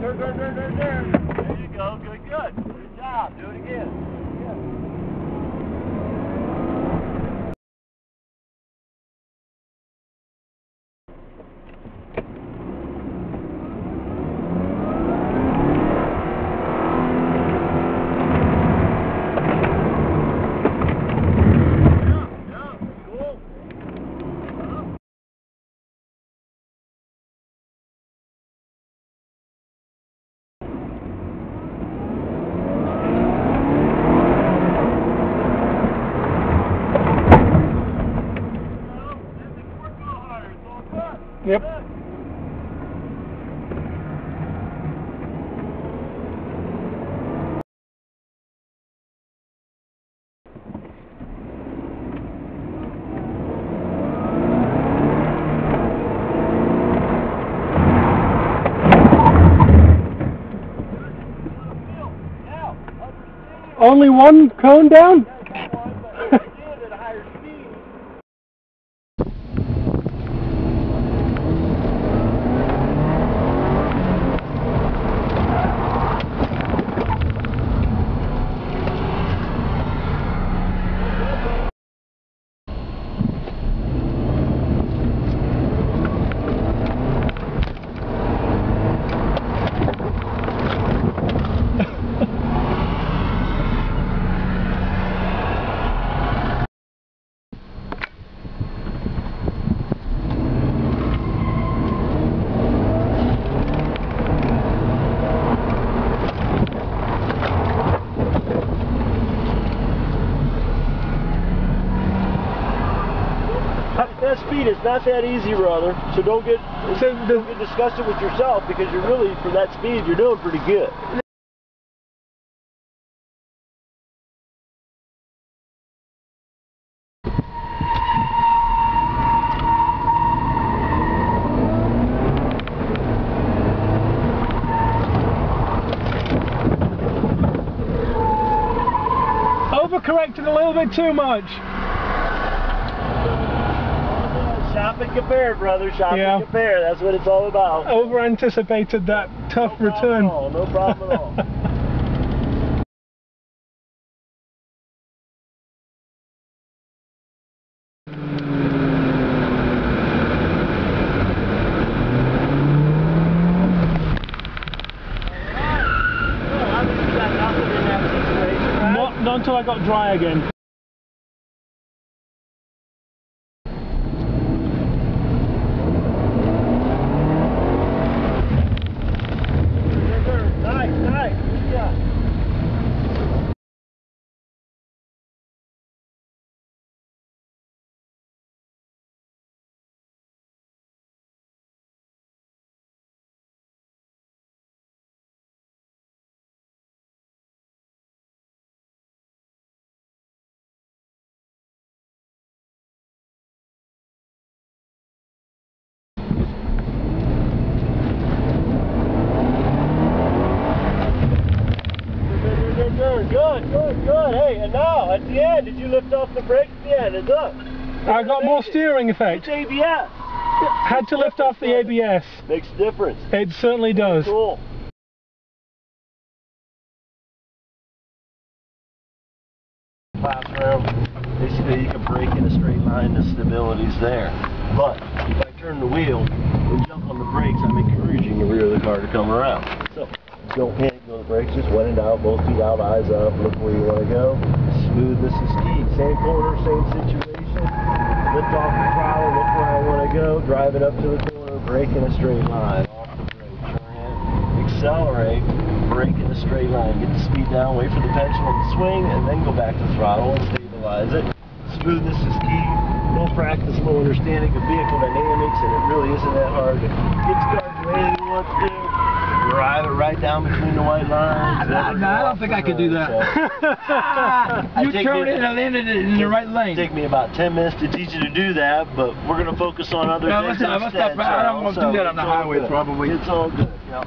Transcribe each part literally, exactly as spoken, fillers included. There, there, there, there, there. There you go. Good, good. Good job. Do it again. Yep. Only one cone down? That speed is not that easy, brother, so don't get, so the, get disgusted with yourself, because you're really, for that speed, you're doing pretty good. Overcorrected a little bit too much. Shop and compare, brother. Shop yeah. and compare. That's what it's all about. Over anticipated that tough no return. At all. No problem at all. Not, not until I got dry again. Good, good, good. Hey, and now, at the end, did you lift off the brakes at the end? It's up. I got more steering effect. It's A B S. Had to lift off the A B S. Makes a difference. It certainly does. Cool. Five forever. Basically, you can brake in a straight line. The stability's there. But if I turn the wheel and jump on the brakes, I'm encouraging the rear of the car to come around. So don't panic. The brakes, just went and out, both feet out, eyes up, look where you want to go. Smooth. This is key. Same corner, same situation. Lift off the throttle, look where I want to go, drive it up to the corner, brake in a straight line. Off the brake, turn in, accelerate, brake in a straight line. Get the speed down, wait for the pendulum to swing, and then go back to the throttle and stabilize it. Smoothness is key. No practice, no understanding of vehicle dynamics, and it really isn't that hard to get started the way you want to do. Drive it right down between the white lines. Nah, nah, I don't think I could do that. So. You turned it and I landed it in the right lane. It'd take me about ten minutes to teach you to do that, but we're going to focus on other no, things. Let's, let's instead, stop, I don't want to do that on the highway, good. Probably. It's all good. Yep.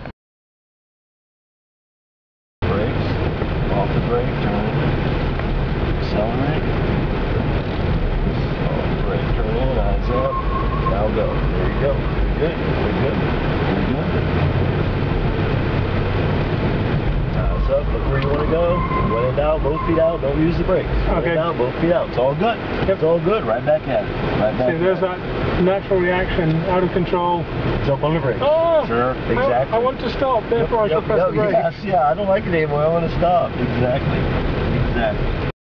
Brakes, off the brake, turn in, accelerate, off the brake, turn in, eyes up, now go. There you go. Good, good, good. Good. up, look where you want to go. When in doubt, both feet out. Don't use the brakes. When okay. in doubt, both feet out. It's all good. Yep. It's all good. Right back at it. Right back See, at there's it. that natural reaction, out of control. Jump on the brakes. Oh! Sure. Exactly. I, I want to stop, therefore yep, I shall yep, press yep, the brakes. Yes, yeah, I don't like it anymore. I want to stop. Exactly. Exactly.